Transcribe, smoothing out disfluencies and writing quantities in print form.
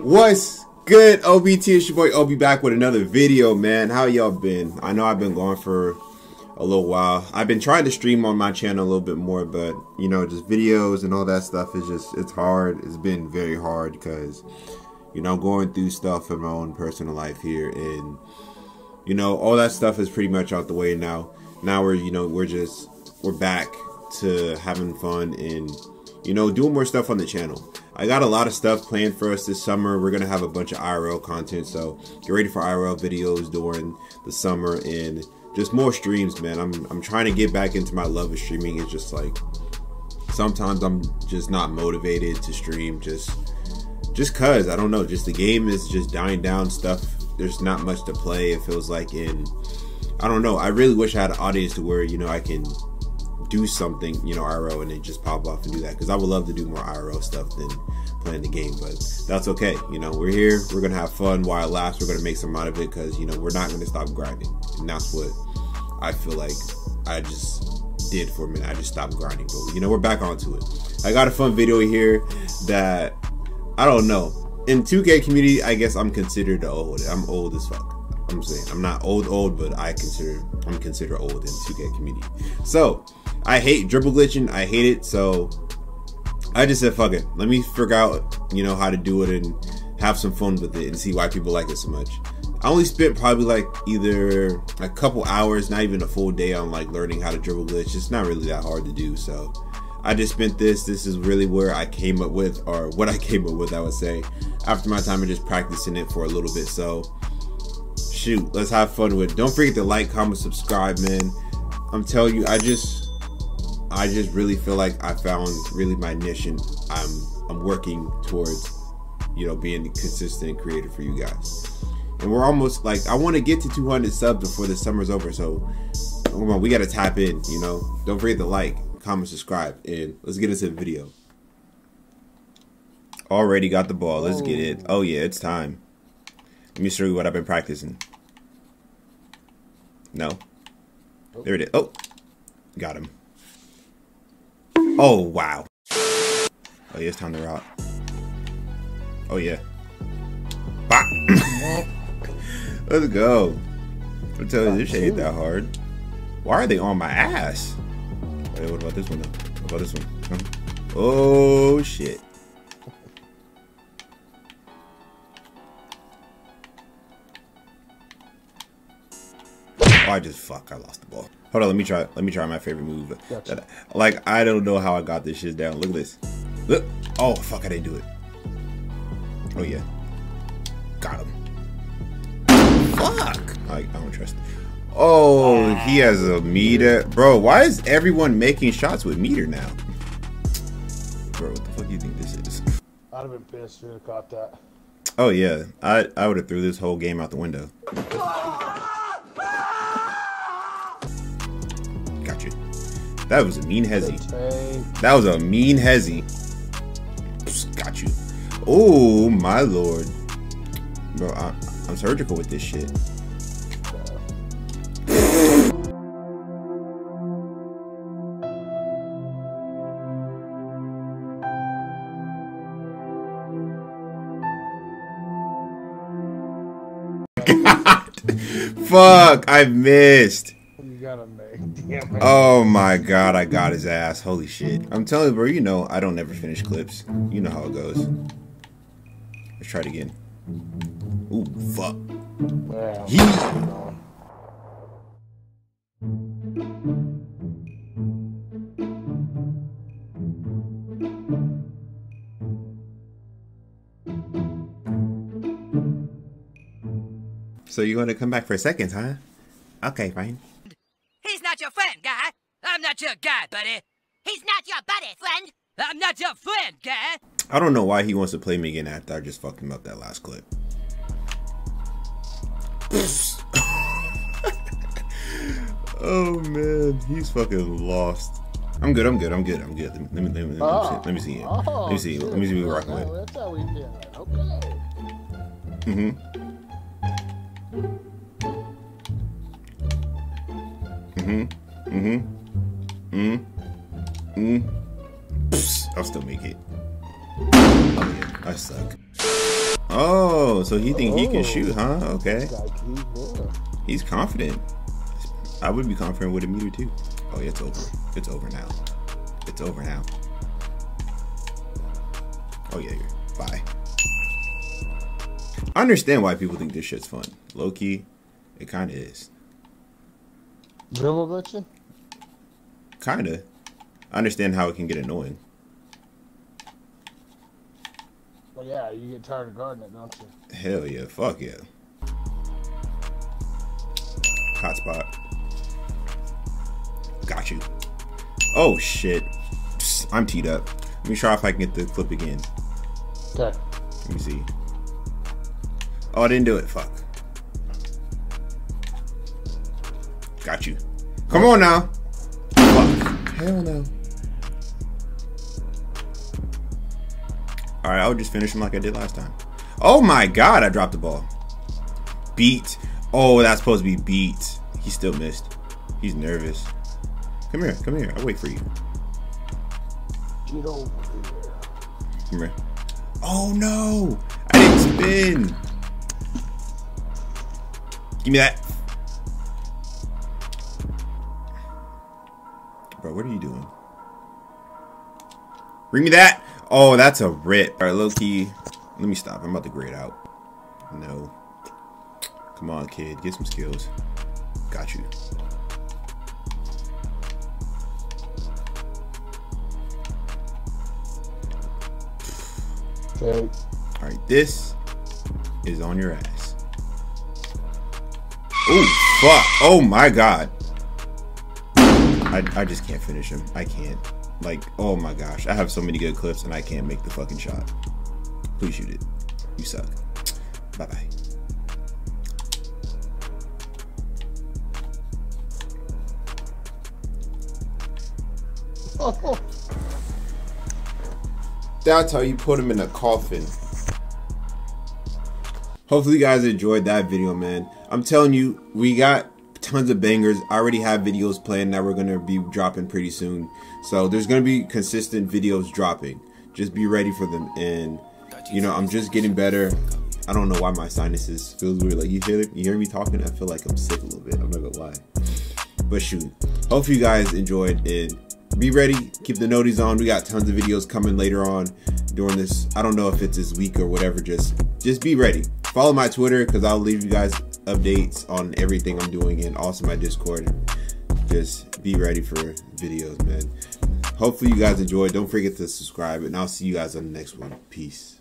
What's good, OBT? It's your boy OB back with another video, man. How y'all been? I know I've been gone for a little while. I've been trying to stream on my channel a little bit more, but you know, just videos and all that stuff is just, it's hard. It's been very hard because, you know, I'm going through stuff in my own personal life here, and you know, all that stuff is pretty much out the way now. Now we're, you know, we're back to having fun and, you know, doing more stuff on the channel. I got a lot of stuff planned for us this summer. We're gonna have a bunch of IRL content, so get ready for IRL videos during the summer and just more streams, man. I'm trying to get back into my love of streaming. It's just like sometimes I'm just not motivated to stream, just cause I don't know, just the game is just dying down stuff. There's not much to play, it feels like, and I don't know. I really wish I had an audience to where, you know, I can do something, you know, IRL, and then just pop off and do that, because I would love to do more IRL stuff than playing the game. But that's okay, you know, we're here, we're gonna have fun while it lasts, we're gonna make some out of it, because you know, we're not gonna stop grinding. And that's what I feel like I just did for a minute. I just stopped grinding, but you know, we're back onto it. I got a fun video here that I don't know, in 2K community I guess I'm considered old. I'm old as fuck. I'm saying I'm not old, but I'm considered old in 2K community. So I hate dribble glitching, I hate it, so I just said fuck it, let me figure out, you know, how to do it and have some fun with it and see why people like it so much. I only spent probably like either a couple hours, not even a full day, on like learning how to dribble glitch. It's not really that hard to do, so I just spent this is really where I came up with, or what I came up with I would say, after my time of just practicing it for a little bit. So shoot, let's have fun with it. Don't forget to like, comment, subscribe, man. I'm telling you, I just really feel like I found really my niche, and I'm working towards, you know, being consistent and creative for you guys. And we're almost like, I want to get to 200 subs before the summer's over, so come on, we gotta tap in, you know. Don't forget to like, comment, subscribe, and let's get into the video. Already got the ball, let's get it. Oh yeah, it's time. Let me show you what I've been practicing. No, there it is. Oh, got him. Oh wow. Oh yeah, it's time to rock. Oh yeah. Bah. Let's go. I'm telling you, this shit ain't that hard. Why are they on my ass? Wait, what about this one though? What about this one? Huh? Oh shit. Oh, I lost the ball. Hold on, let me try my favorite move. Gotcha. Like, I don't know how I got this shit down. Look at this. Look. Oh fuck, I didn't do it. Oh yeah. Got him. Fuck. I don't trust it. Oh, he has a meter. Bro, why is everyone making shots with meter now? Bro, what the fuck do you think this is? I'd have been pissed if you caught that. Oh yeah. I would have threw this whole game out the window. That was a mean hezzy. That was a mean hezzy. Got you. Oh my lord. Bro, I'm surgical with this shit. God. Fuck, I missed. Oh my god, I got his ass. Holy shit. I'm telling you, bro, you know I don't ever finish clips. You know how it goes. Let's try it again. Ooh, fuck. So you want to come back for seconds, huh? Okay, fine. Your friend, guy. I'm not your guy, buddy. He's not your buddy, friend. I'm not your friend, guy. I don't know why he wants to play me again after I just fucked him up that last clip. Oh man, he's fucking lost. I'm good. Let me see him. Let me see what we're rocking with. That's how we feel. Okay. I'll still make it. Oh yeah, I suck. Oh, so he think he can shoot, huh? Okay. He's confident. I would be confident with a meter too. Oh, yeah, it's over. It's over now. It's over now. Oh yeah, bye. I understand why people think this shit's fun. Low key, it kind of is. Dribble glitching? Kind of. I understand how it can get annoying. Well, yeah, you get tired of guarding it, don't you? Hell yeah, fuck yeah. Hotspot. Got you. Oh shit. I'm teed up. Let me try if I can get the clip again. Okay. Let me see. Oh, I didn't do it. Fuck. Got you. Come on now. Fuck. Hell no. Alright, I'll just finish him like I did last time. Oh my god, I dropped the ball. Beat. Oh, that's supposed to be beat. He still missed. He's nervous. Come here, come here. I'll wait for you. Get over here. Come here. Oh no! I didn't spin! Give me that. Bro, what are you doing? Bring me that! Oh, that's a rip. Alright, low key. Let me stop. I'm about to grade out. No. Come on, kid. Get some skills. Got you. Okay. Alright, this is on your ass. Oh, fuck. Oh, my God. I just can't finish him. I can't. Like, oh, my gosh. I have so many good clips, and I can't make the fucking shot. Please shoot it. You suck. Bye-bye. Oh. That's how you put him in a coffin. Hopefully you guys enjoyed that video, man. I'm telling you, we got tons of bangers. I already have videos planned that we're going to be dropping pretty soon. So there's going to be consistent videos dropping. Just be ready for them. And, you know, I'm just getting better. I don't know why my sinuses feels weird. Like, you hear me talking? I feel like I'm sick a little bit. I'm not going to lie. But shoot. Hopefully you guys enjoyed it. Be ready, keep the noties on. We got tons of videos coming later on during this. I don't know if it's this week or whatever. Just be ready. Follow my Twitter because I'll leave you guys updates on everything I'm doing and also my Discord. Just be ready for videos, man. Hopefully you guys enjoyed. Don't forget to subscribe and I'll see you guys on the next one. Peace.